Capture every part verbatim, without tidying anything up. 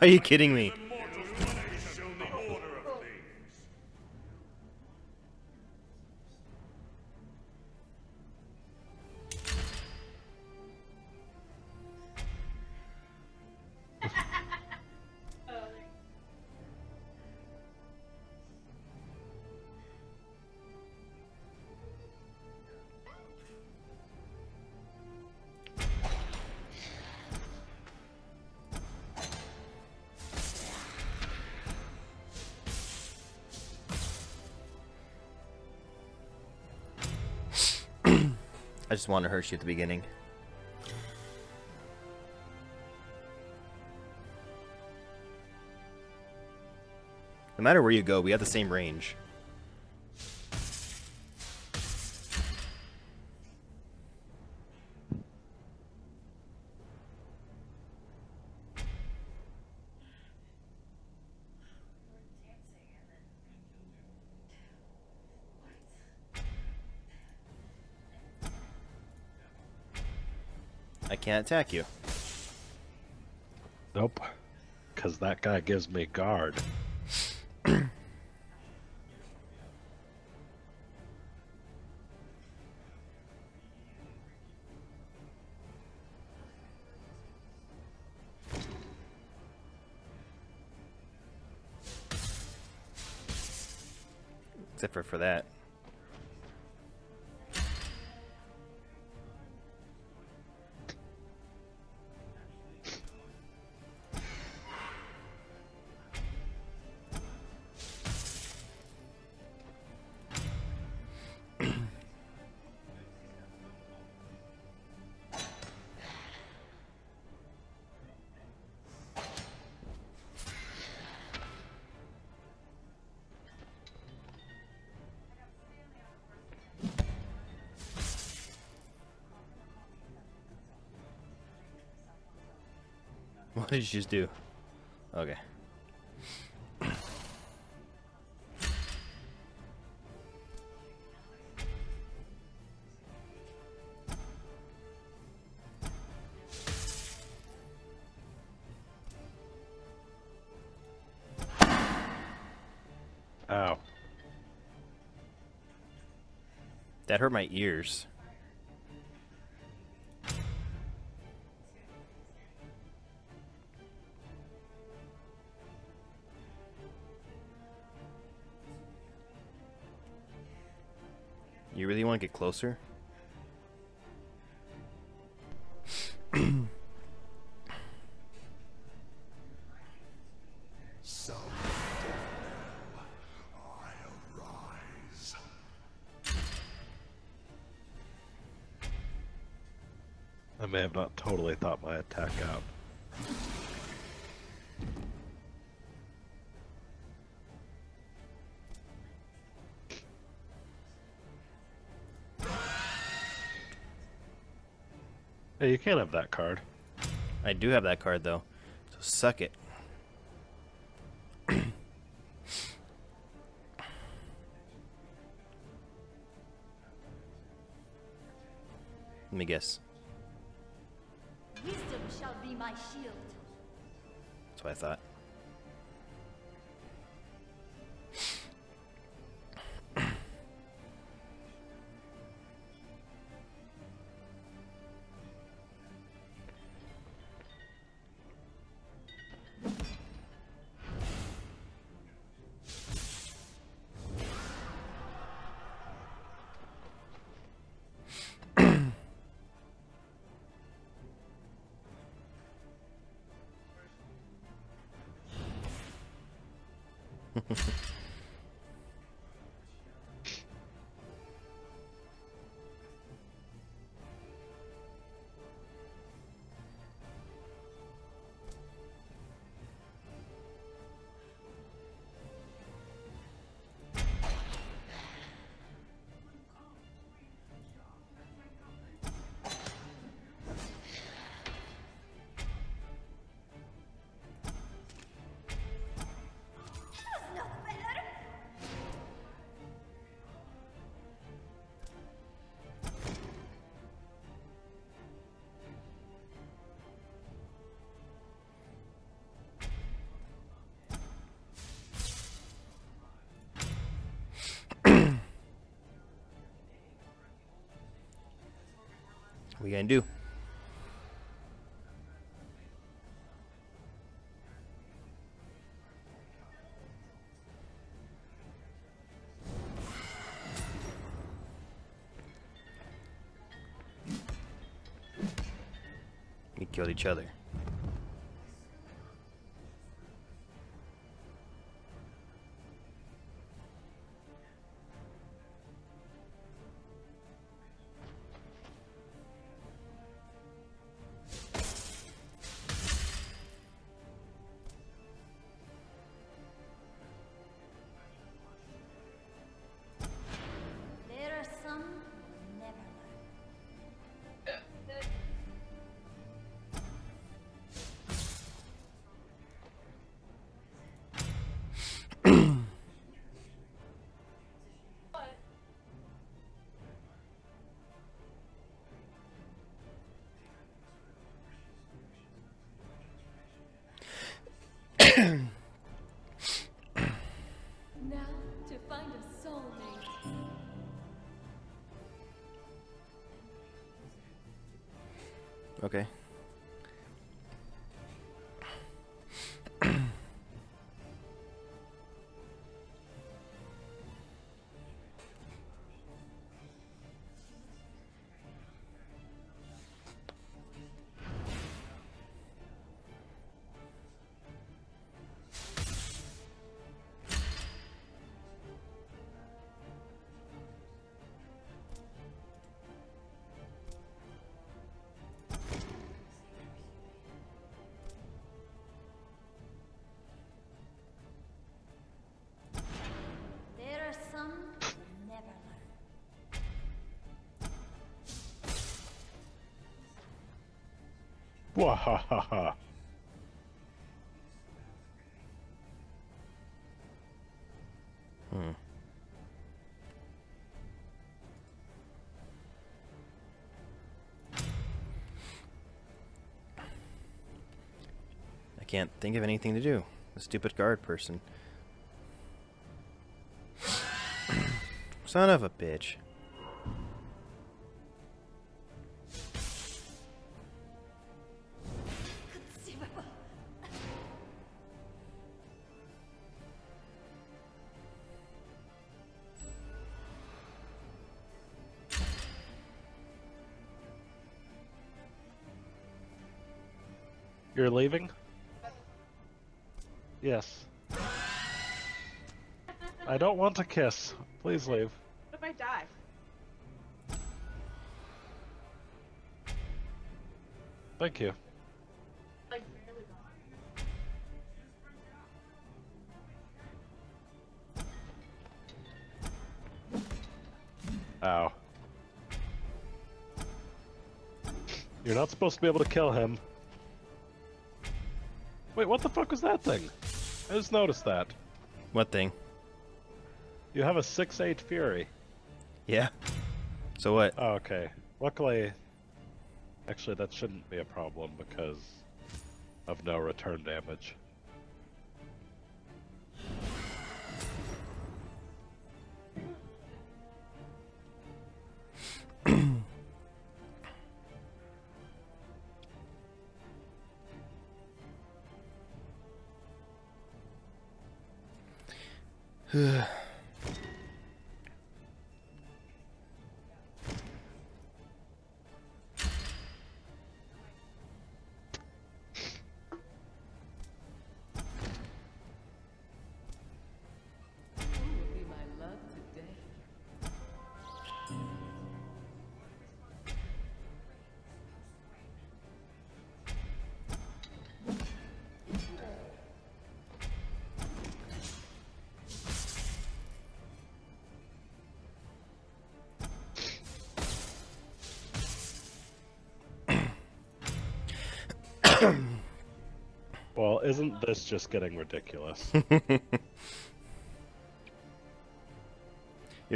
Are you kidding me? I just wanted to hurt you at the beginning. No matter where you go, we have the same range. I can't attack you. Nope. Because that guy gives me guard. Except for, for that. What did you just do? Okay. Ow. That hurt my ears. You really want to get closer? So I'll rise. I may have not totally thought my attack out. Hey, you can't have that card. I do have that card, though. So suck it. Let me guess. Wisdom shall be my shield. That's what I thought. What are you gonna do? We killed each other. Okay. Wahahaha. Hmm. I can't think of anything to do. The stupid guard person. Son of a bitch. You're leaving? Yes. I don't want to kiss. Please leave. What if I die? Thank you. Like, barely gone. Ow. You're not supposed to be able to kill him. Wait, what the fuck was that thing? I just noticed that. What thing? You have a six eight Fury. Yeah. So what? Oh, okay. Luckily... Actually, that shouldn't be a problem because of no return damage. Well, isn't this just getting ridiculous? You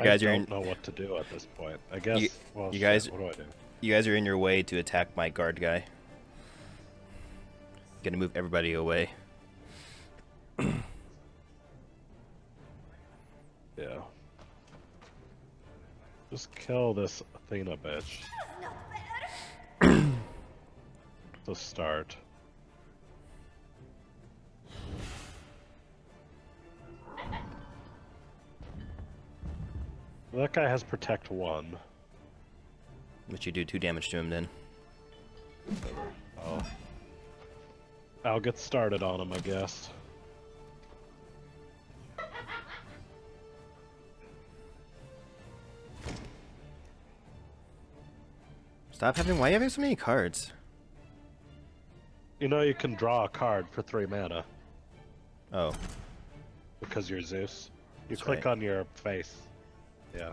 guys I are don't in... know what to do at this point. I guess. You, well, you guys, what do I do? You guys are in your way to attack my guard guy. Gonna move everybody away. Yeah. Just kill this Athena bitch. the start. That guy has Protect one. But you do two damage to him then. Oh. I'll get started on him, I guess. Stop having. Why are you having so many cards? You know you can draw a card for three mana. Oh. Because you're Zeus. You That's click right. on your face. Yeah.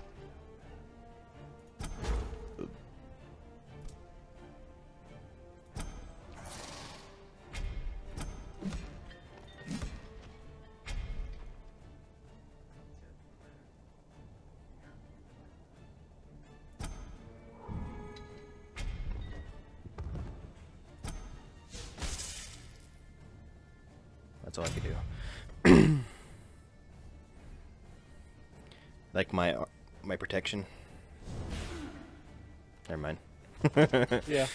That's all I could do. Like my my protection. Never mind. Yeah.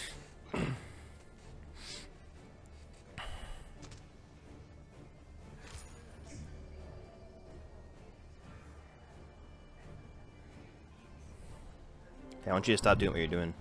I want you to stop doing what you're doing.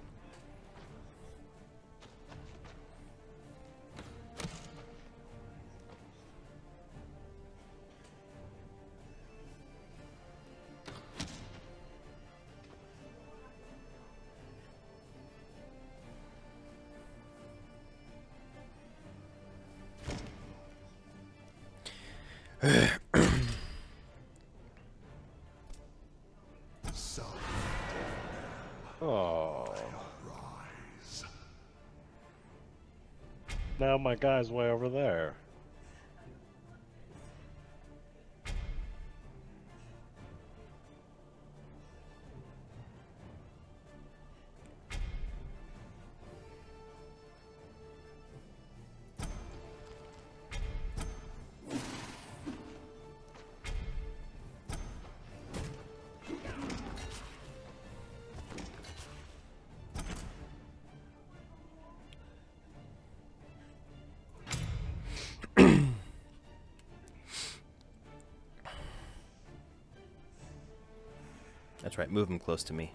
Oh. Now my guy's way over there. That's right, move him close to me.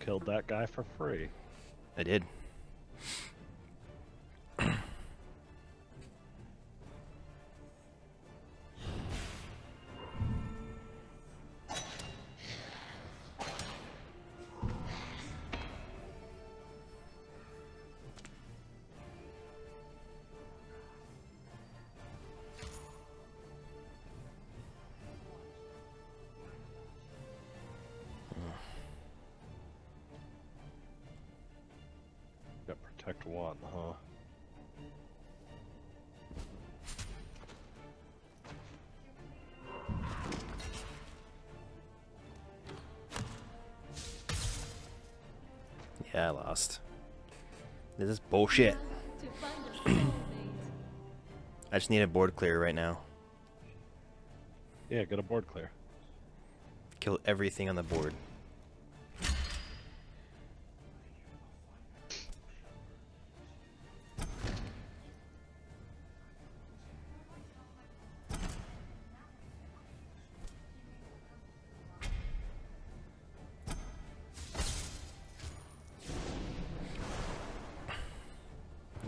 Killed that guy for free. I did. Protect one, huh? Yeah, I lost. This is bullshit. I just need a board clear right now. Yeah, get a board clear. Kill everything on the board.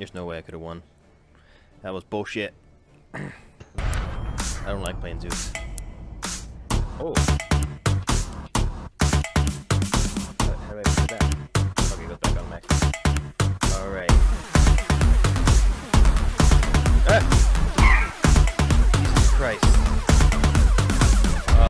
There's no way I could have won. That was bullshit. I don't like playing Zeus. Oh. How do I do that? Okay, goes back on max. Alright. Ah! Jesus Christ.